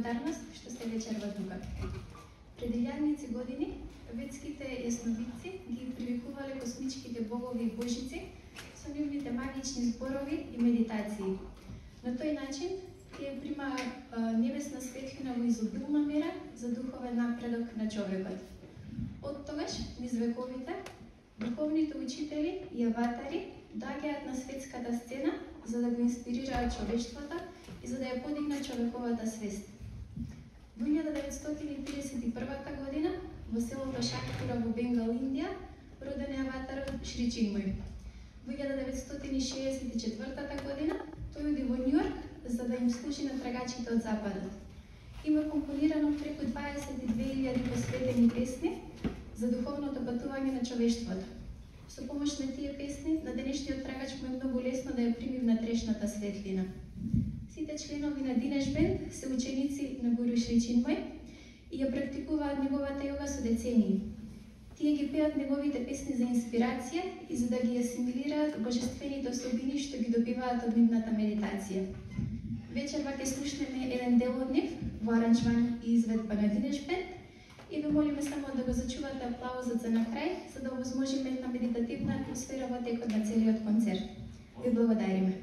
благодарност што сте вечерва тука. Пред илјадници години ветските јаснобидци ги привикувале космичките богови и божици со нивните магични зборови и медитации. На тој начин тие примаа небесна светлина во изобилна мера за духовен напредок на човекот. Од тогаш низ вековите духовните учители и аватари доаѓаат на светската сцена за да го инспирираат човештвото и за да ја подигнат човековата свест. Во 1931 година во селото Шахтура во Бенгал, Индија, роден е аватарот Шри Чинмој. Во 1964 година тој оди во Њујорк за да им служи на трагачите од Западот. Има компонирано преку 22.000 посветени песни за духовното патување на човештвото. Со помош на тие песни, на денешниот трагач му е многу лесно да ја прими внатрешната светлина. Сите членови на Динеш Бенд се ученици на Гуру Шри Чинмој и ја практикуваат неговата јога со децении. Тие ги пеат неговите песни за инспирација и за да ги асимилираат божествените особини што ги добиваат од нивната медитација. Вечерва ќе слушнеме еден дел од нив во аранжман и изведба на Динеш Бенд и ве молиме само да го зачувате аплаузот за на крај, за да овозможиме една медитативна атмосфера во текот на целиот концерт. Ви благодариме.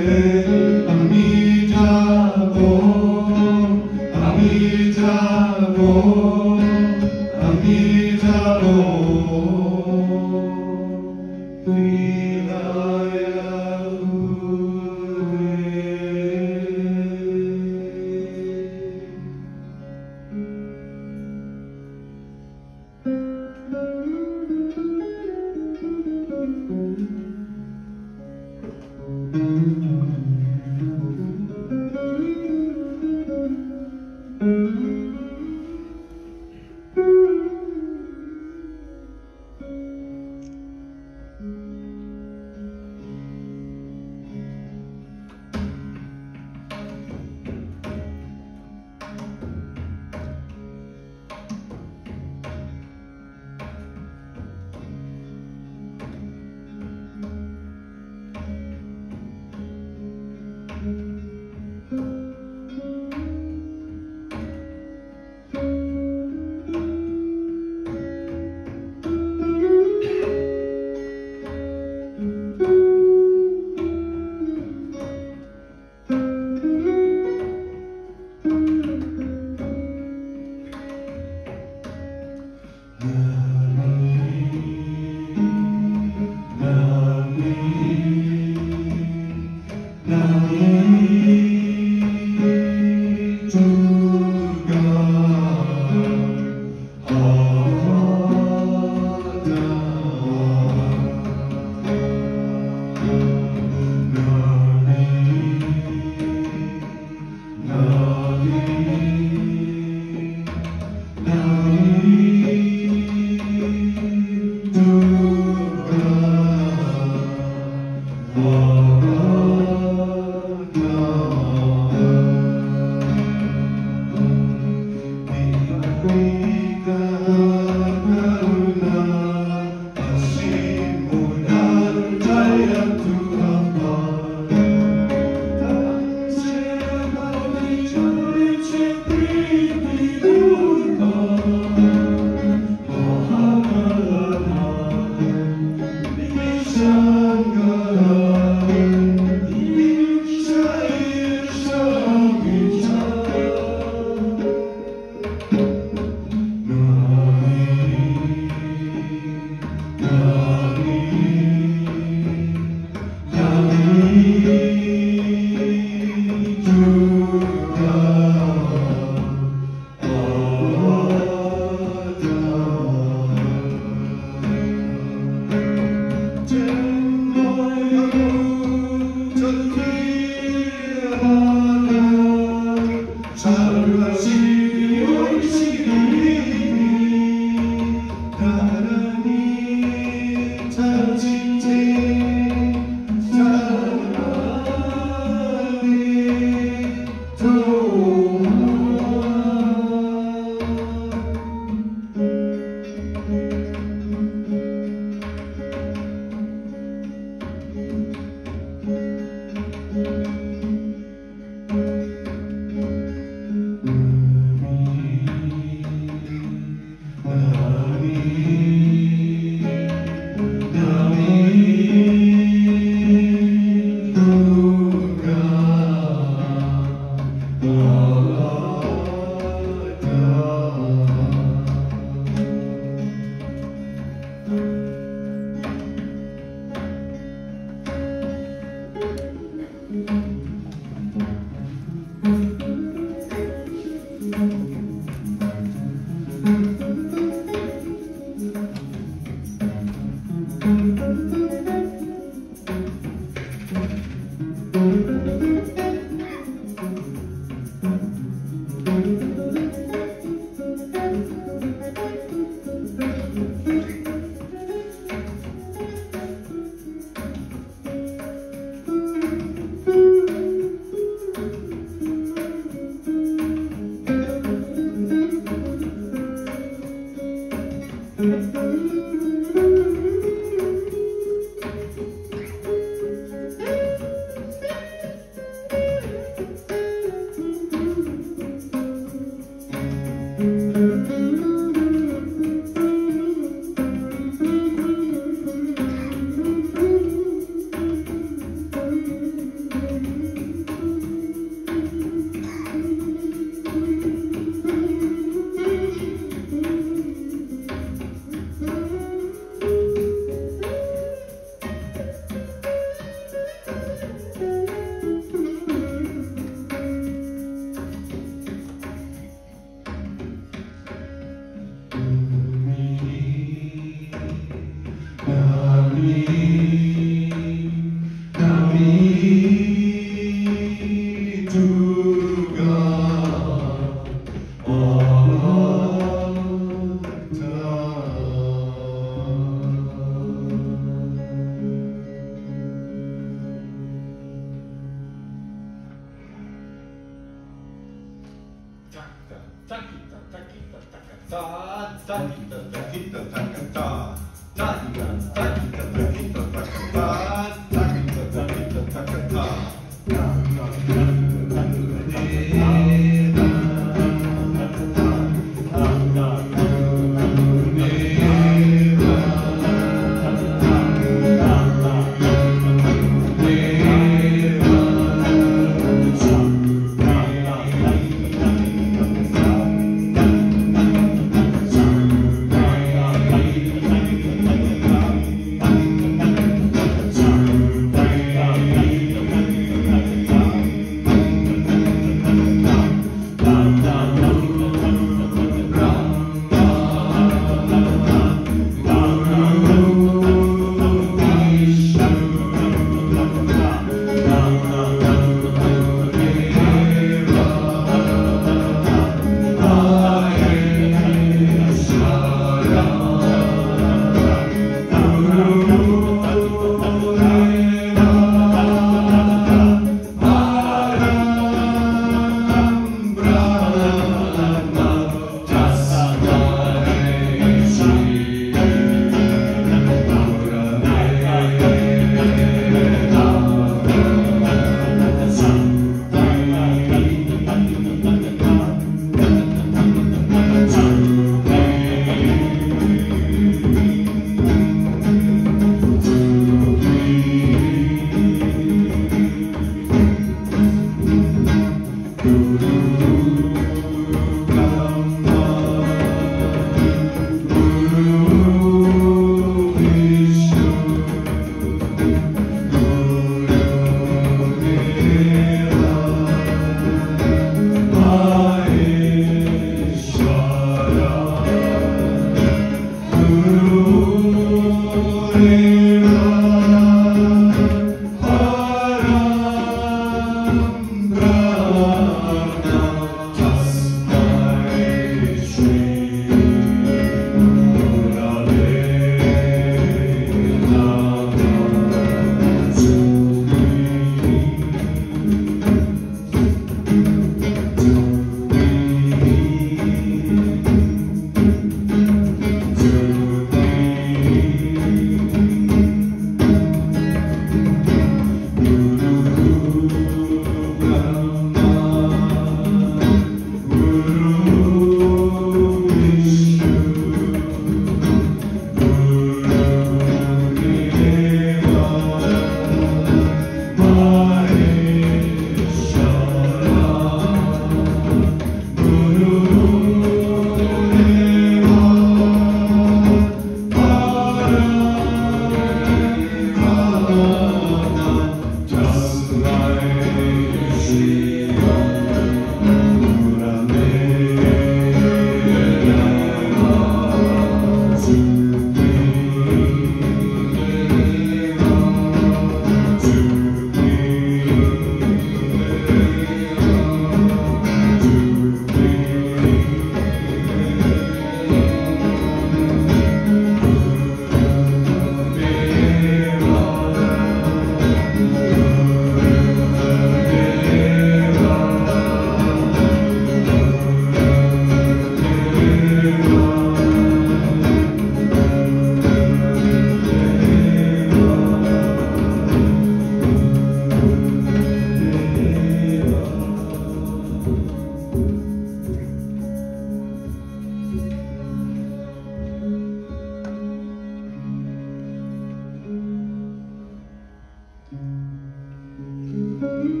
It's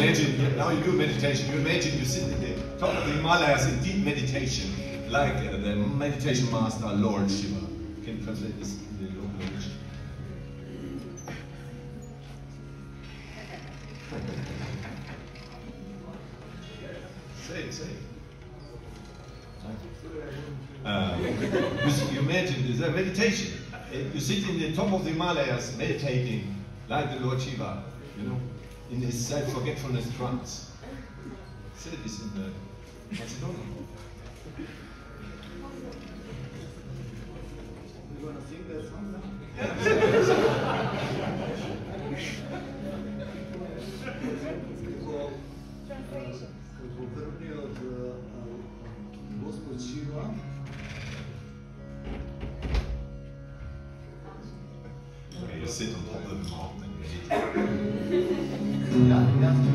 imagine, now you do meditation, you imagine you sit in the top of the Himalayas in deep meditation, like the meditation master Lord Shiva. Can you translate this in the local language? Say. You imagine this meditation. You sit in the top of the Himalayas meditating like the Lord Shiva, you know, in his self-forgetfulness trance. Say this in the Macedonian. You want to sing that song now? Translation. Okay, you sit on top of the mountain